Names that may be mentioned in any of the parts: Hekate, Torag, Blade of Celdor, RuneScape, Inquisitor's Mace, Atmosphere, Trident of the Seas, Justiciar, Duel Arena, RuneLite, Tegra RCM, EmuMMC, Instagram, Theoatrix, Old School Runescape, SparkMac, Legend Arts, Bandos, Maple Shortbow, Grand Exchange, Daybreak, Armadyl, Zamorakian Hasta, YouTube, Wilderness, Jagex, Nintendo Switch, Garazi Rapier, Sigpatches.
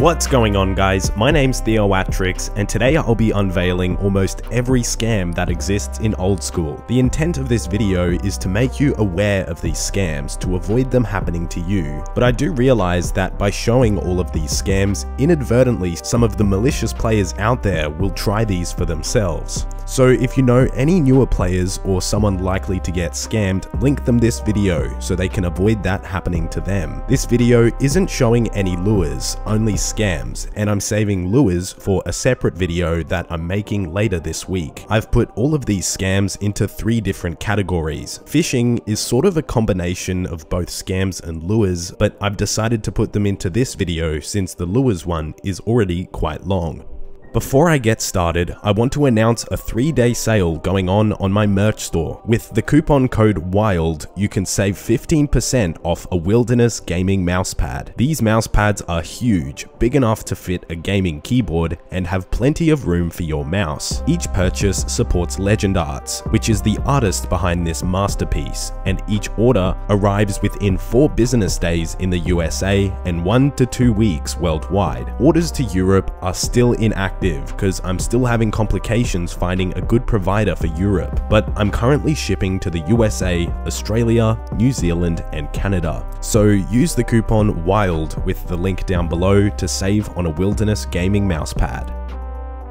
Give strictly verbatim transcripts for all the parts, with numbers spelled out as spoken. What's going on, guys? My name's Theoatrix, and today I'll be unveiling almost every scam that exists in old school. The intent of this video is to make you aware of these scams to avoid them happening to you, but I do realize that by showing all of these scams, inadvertently some of the malicious players out there will try these for themselves. So if you know any newer players or someone likely to get scammed, link them this video so they can avoid that happening to them. This video isn't showing any lures, only scams, and I'm saving lures for a separate video that I'm making later this week. I've put all of these scams into three different categories. Phishing is sort of a combination of both scams and lures, but I've decided to put them into this video since the lures one is already quite long. Before I get started, I want to announce a three day sale going on on my merch store. With the coupon code WILD, you can save fifteen percent off a Wilderness gaming mousepad. These mousepads are huge, big enough to fit a gaming keyboard, and have plenty of room for your mouse. Each purchase supports Legend Arts, which is the artist behind this masterpiece, and each order arrives within four business days in the U S A and one to two weeks worldwide. Orders to Europe are still inactive, because I'm still having complications finding a good provider for Europe, but I'm currently shipping to the U S A, Australia, New Zealand, and Canada. So use the coupon WILD with the link down below to save on a Wilderness gaming mousepad.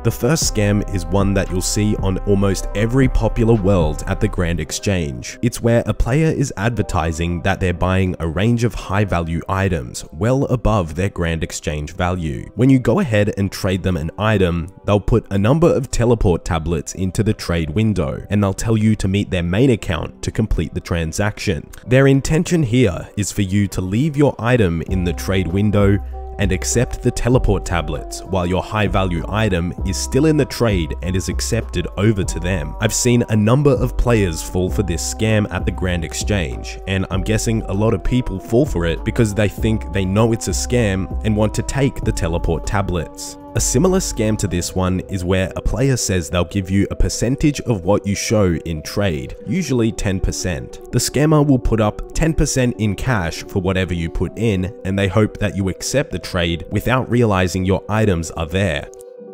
The first scam is one that you'll see on almost every popular world at the Grand Exchange. It's where a player is advertising that they're buying a range of high-value items, well above their Grand Exchange value. When you go ahead and trade them an item, they'll put a number of teleport tablets into the trade window, and they'll tell you to meet their main account to complete the transaction. Their intention here is for you to leave your item in the trade window and accept the teleport tablets while your high value item is still in the trade and is accepted over to them. I've seen a number of players fall for this scam at the Grand Exchange, and I'm guessing a lot of people fall for it because they think they know it's a scam and want to take the teleport tablets. A similar scam to this one is where a player says they'll give you a percentage of what you show in trade, usually ten percent. The scammer will put up ten percent in cash for whatever you put in, and they hope that you accept the trade without realizing your items are there.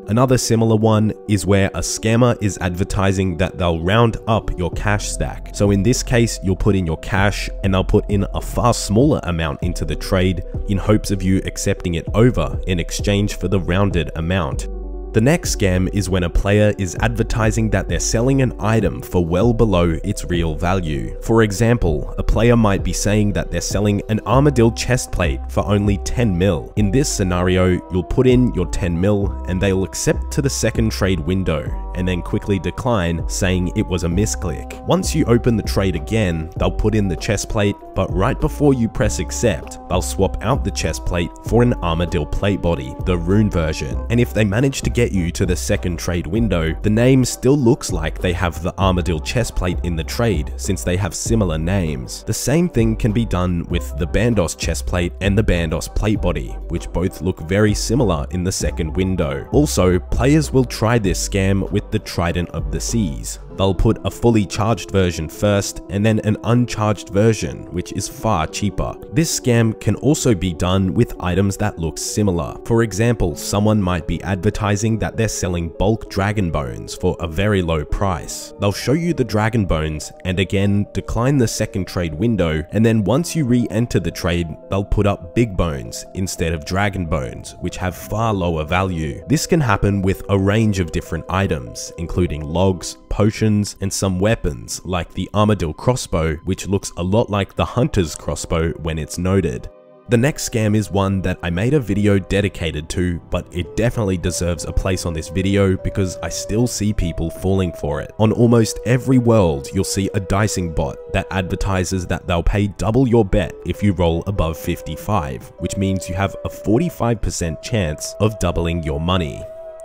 Another similar one is where a scammer is advertising that they'll round up your cash stack. So in this case, you'll put in your cash and they'll put in a far smaller amount into the trade in hopes of you accepting it over in exchange for the rounded amount. The next scam is when a player is advertising that they're selling an item for well below its real value. For example, a player might be saying that they're selling an Armadyl chestplate for only ten mil. In this scenario, you'll put in your ten mil and they'll accept to the second trade window and then quickly decline, saying it was a misclick. Once you open the trade again, they'll put in the chestplate, but right before you press accept, they'll swap out the chestplate for an Armadyl plate body, the rune version. And if they manage to get you to the second trade window, the name still looks like they have the Armadyl chestplate in the trade since they have similar names. The same thing can be done with the Bandos chestplate and the Bandos plate body, which both look very similar in the second window. Also, players will try this scam with the Trident of the Seas. They'll put a fully charged version first and then an uncharged version, which is far cheaper. This scam can also be done with items that look similar. For example, someone might be advertising that they're selling bulk dragon bones for a very low price. They'll show you the dragon bones and again decline the second trade window, and then once you re-enter the trade, they'll put up big bones instead of dragon bones, which have far lower value. This can happen with a range of different items, including logs, potions, and some weapons like the Armadyl crossbow, which looks a lot like the hunter's crossbow when it's noted. The next scam is one that I made a video dedicated to, but it definitely deserves a place on this video because I still see people falling for it. On almost every world, you'll see a dicing bot that advertises that they'll pay double your bet if you roll above fifty-five, which means you have a forty-five percent chance of doubling your money.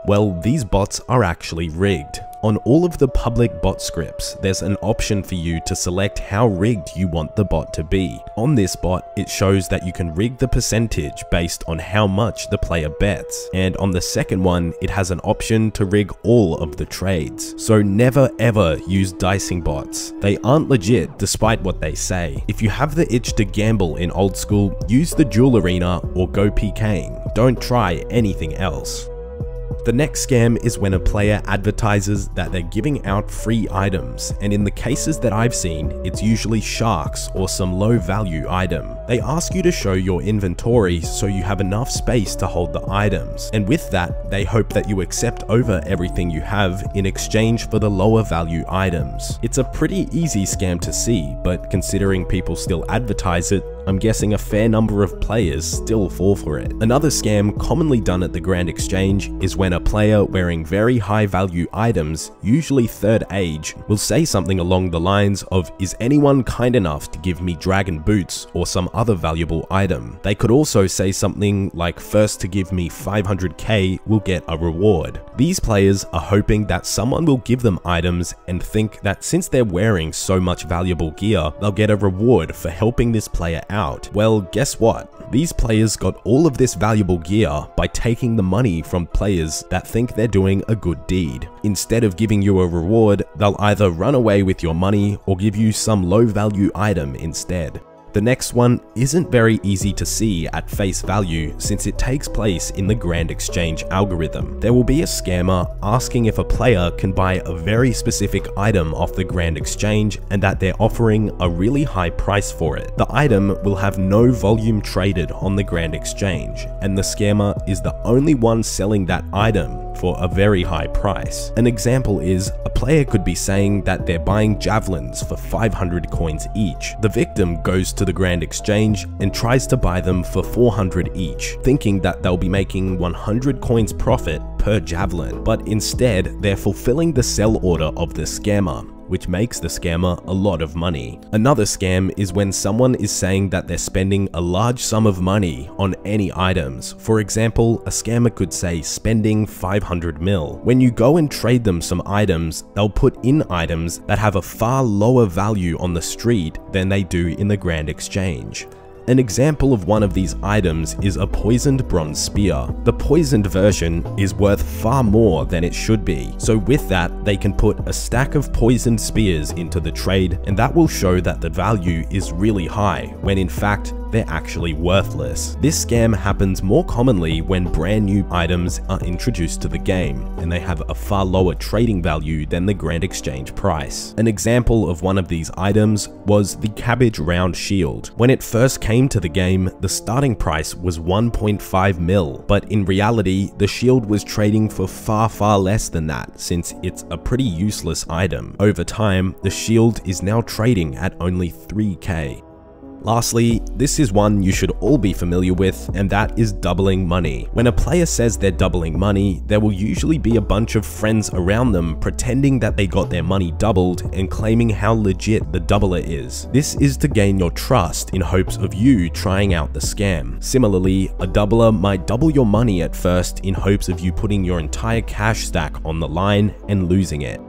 Well, these bots are actually rigged. On all of the public bot scripts, there's an option for you to select how rigged you want the bot to be. On this bot, it shows that you can rig the percentage based on how much the player bets. And on the second one, it has an option to rig all of the trades. So never ever use dicing bots. They aren't legit despite what they say. If you have the itch to gamble in old school, use the Duel Arena or go PKing, Don't try anything else. The next scam is when a player advertises that they're giving out free items, and in the cases that I've seen, it's usually sharks or some low value item. They ask you to show your inventory so you have enough space to hold the items, and with that, they hope that you accept over everything you have in exchange for the lower value items. It's a pretty easy scam to see, but considering people still advertise it, I'm guessing a fair number of players still fall for it. Another scam commonly done at the Grand Exchange is when a player wearing very high value items, usually third age, will say something along the lines of, "Is anyone kind enough to give me dragon boots or some other valuable item?" They could also say something like, "First to give me five hundred K will get a reward." These players are hoping that someone will give them items and think that since they're wearing so much valuable gear, they'll get a reward for helping this player out. Well, guess what? These players got all of this valuable gear by taking the money from players that think they're doing a good deed. Instead of giving you a reward, they'll either run away with your money or give you some low-value item instead. The next one isn't very easy to see at face value since it takes place in the Grand Exchange algorithm. There will be a scammer asking if a player can buy a very specific item off the Grand Exchange and that they're offering a really high price for it. The item will have no volume traded on the Grand Exchange, and the scammer is the only one selling that item for a very high price. An example is, a player could be saying that they're buying javelins for five hundred coins each. The victim goes to the Grand Exchange and tries to buy them for four hundred each, thinking that they'll be making one hundred coins profit per javelin, but instead they're fulfilling the sell order of the scammer, which makes the scammer a lot of money. Another scam is when someone is saying that they're spending a large sum of money on any items. For example, a scammer could say spending five hundred mil. When you go and trade them some items, they'll put in items that have a far lower value on the street than they do in the Grand Exchange. An example of one of these items is a poisoned bronze spear. The poisoned version is worth far more than it should be, so with that, they can put a stack of poisoned spears into the trade, and that will show that the value is really high, when in fact, they're actually worthless. This scam happens more commonly when brand new items are introduced to the game, and they have a far lower trading value than the Grand Exchange price. An example of one of these items was the cabbage round shield. When it first came to the game, the starting price was one point five mil, but in reality, the shield was trading for far, far less than that since it's a pretty useless item. Over time, the shield is now trading at only three K. Lastly, this is one you should all be familiar with, and that is doubling money. When a player says they're doubling money, there will usually be a bunch of friends around them pretending that they got their money doubled and claiming how legit the doubler is. This is to gain your trust in hopes of you trying out the scam. Similarly, a doubler might double your money at first in hopes of you putting your entire cash stack on the line and losing it.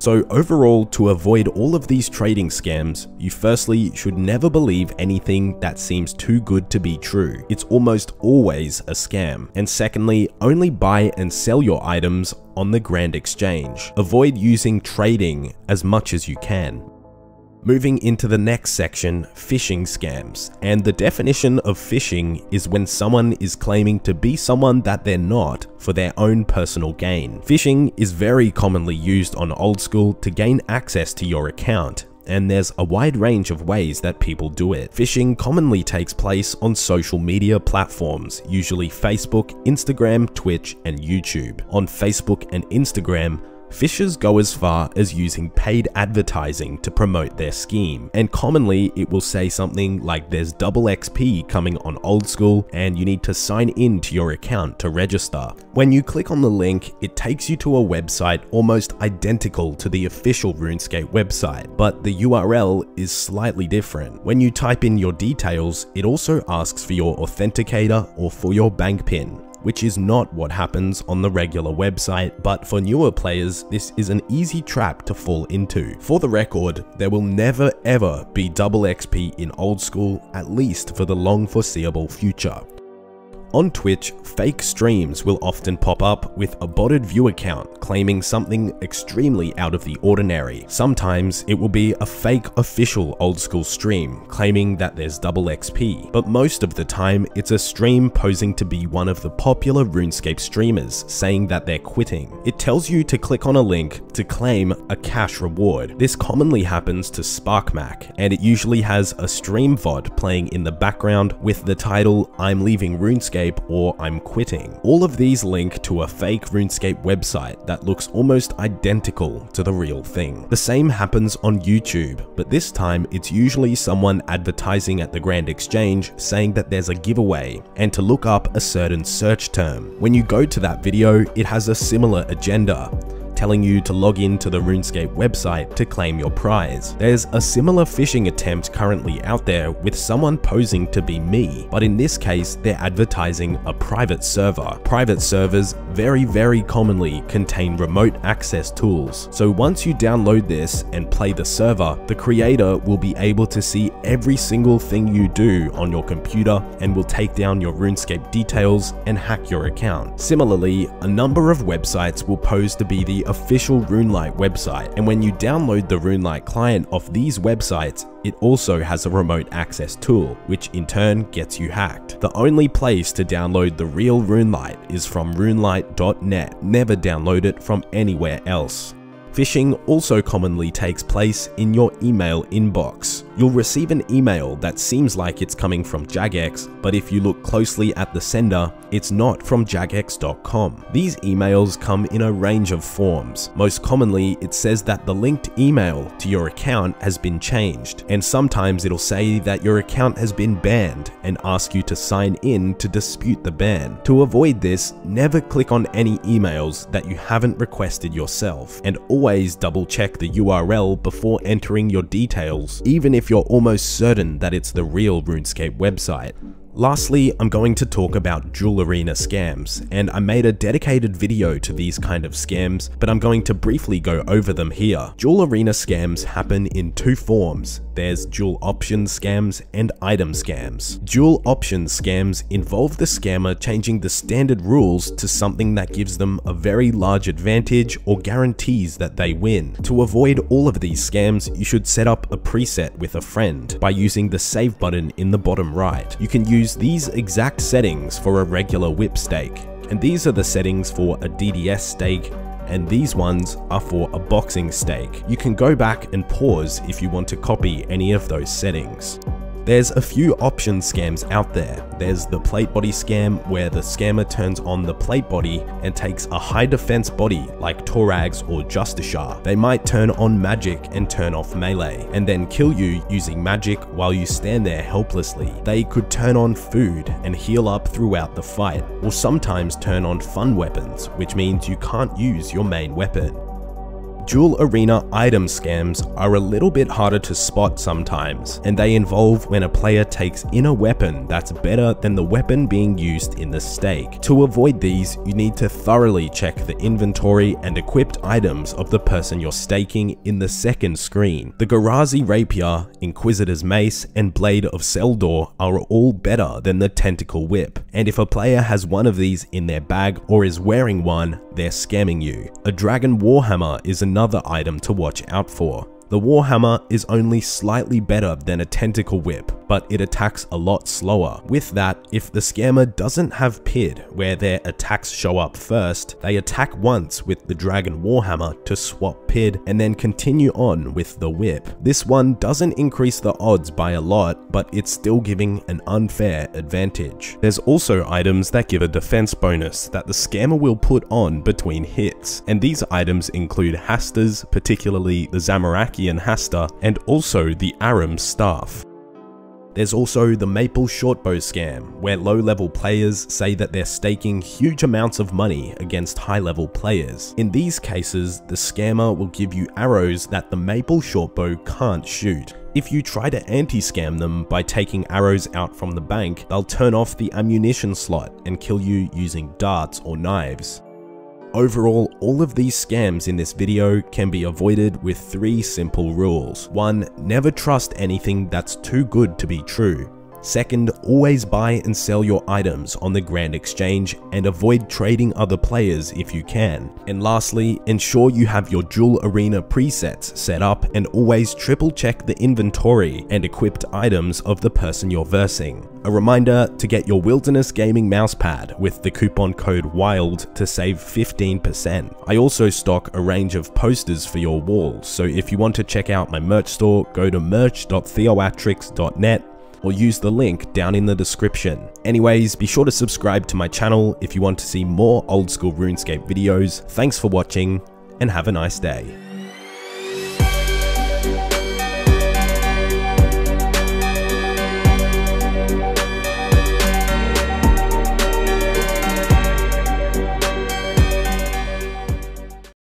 So overall, to avoid all of these trading scams, you firstly should never believe anything that seems too good to be true. It's almost always a scam. And secondly, only buy and sell your items on the Grand Exchange. Avoid using trading as much as you can. Moving into the next section, phishing scams. And the definition of phishing is when someone is claiming to be someone that they're not for their own personal gain. Phishing is very commonly used on Old School to gain access to your account, and there's a wide range of ways that people do it. Phishing commonly takes place on social media platforms, usually Facebook, Instagram, Twitch, and YouTube. On Facebook and Instagram, phishers go as far as using paid advertising to promote their scheme, and commonly it will say something like, "There's double X P coming on Old School and you need to sign in to your account to register." When you click on the link, it takes you to a website almost identical to the official RuneScape website, but the U R L is slightly different. When you type in your details, it also asks for your authenticator or for your bank pin, which is not what happens on the regular website, but for newer players, this is an easy trap to fall into. For the record, there will never ever be double X P in Old School, at least for the long foreseeable future. On Twitch, fake streams will often pop up with a botted viewer count claiming something extremely out of the ordinary. Sometimes it will be a fake official old school stream claiming that there's double X P, but most of the time it's a stream posing to be one of the popular RuneScape streamers saying that they're quitting. It tells you to click on a link to claim a cash reward. This commonly happens to SparkMac, and it usually has a stream V O D playing in the background with the title "I'm leaving RuneScape" or "I'm quitting." All of these link to a fake RuneScape website that looks almost identical to the real thing. The same happens on YouTube, but this time it's usually someone advertising at the Grand Exchange saying that there's a giveaway and to look up a certain search term. When you go to that video, it has a similar agenda, telling you to log in to the RuneScape website to claim your prize. There's a similar phishing attempt currently out there with someone posing to be me, but in this case they're advertising a private server. Private servers very very commonly contain remote access tools, so once you download this and play the server, the creator will be able to see every single thing you do on your computer and will take down your RuneScape details and hack your account. Similarly, a number of websites will pose to be the official RuneLite website, and when you download the RuneLite client of these websites, it also has a remote access tool, which in turn gets you hacked. The only place to download the real RuneLite is from runelite dot net. Never download it from anywhere else. Phishing also commonly takes place in your email inbox. You'll receive an email that seems like it's coming from Jagex, but if you look closely at the sender, it's not from jagex dot com. These emails come in a range of forms. Most commonly, it says that the linked email to your account has been changed, and sometimes it'll say that your account has been banned and ask you to sign in to dispute the ban. To avoid this, never click on any emails that you haven't requested yourself, and always double check the U R L before entering your details, even if If you're almost certain that it's the real RuneScape website. Lastly, I'm going to talk about Duel Arena scams, and I made a dedicated video to these kind of scams, but I'm going to briefly go over them here. Duel Arena scams happen in two forms. There's dual option scams and item scams. Dual option scams involve the scammer changing the standard rules to something that gives them a very large advantage or guarantees that they win. To avoid all of these scams, you should set up a preset with a friend by using the save button in the bottom right. You can use Use these exact settings for a regular whip stake, and these are the settings for a D D S stake, and these ones are for a boxing stake. You can go back and pause if you want to copy any of those settings. There's a few option scams out there. There's the plate body scam, where the scammer turns on the plate body and takes a high defense body like Torag's or Justiciar. They might turn on magic and turn off melee, and then kill you using magic while you stand there helplessly. They could turn on food and heal up throughout the fight, or sometimes turn on fun weapons, which means you can't use your main weapon. Duel Arena item scams are a little bit harder to spot sometimes, and they involve when a player takes in a weapon that's better than the weapon being used in the stake. To avoid these, you need to thoroughly check the inventory and equipped items of the person you're staking in the second screen. The Garazi Rapier, Inquisitor's Mace, and Blade of Celdor are all better than the Tentacle Whip, and if a player has one of these in their bag or is wearing one, they're scamming you. A Dragon Warhammer is a another item to watch out for. The Warhammer is only slightly better than a Tentacle Whip, but it attacks a lot slower. With that, if the scammer doesn't have P I D, where their attacks show up first, they attack once with the Dragon Warhammer to swap P I D and then continue on with the whip. This one doesn't increase the odds by a lot, but it's still giving an unfair advantage. There's also items that give a defense bonus that the scammer will put on between hits, and these items include Hastas, particularly the Zamorakian Hasta, and also the Arum Staff. There's also the Maple Shortbow scam, where low-level players say that they're staking huge amounts of money against high-level players. In these cases, the scammer will give you arrows that the Maple Shortbow can't shoot. If you try to anti-scam them by taking arrows out from the bank, they'll turn off the ammunition slot and kill you using darts or knives. Overall, all of these scams in this video can be avoided with three simple rules. One, never trust anything that's too good to be true. Second, always buy and sell your items on the Grand Exchange and avoid trading other players if you can. And lastly, ensure you have your Duel Arena presets set up and always triple check the inventory and equipped items of the person you're versing. A reminder to get your Wilderness Gaming mousepad with the coupon code WILD to save fifteen percent. I also stock a range of posters for your walls, so if you want to check out my merch store, go to merch dot theoatrix dot net or use the link down in the description. Anyways, be sure to subscribe to my channel if you want to see more old school RuneScape videos. Thanks for watching and have a nice day.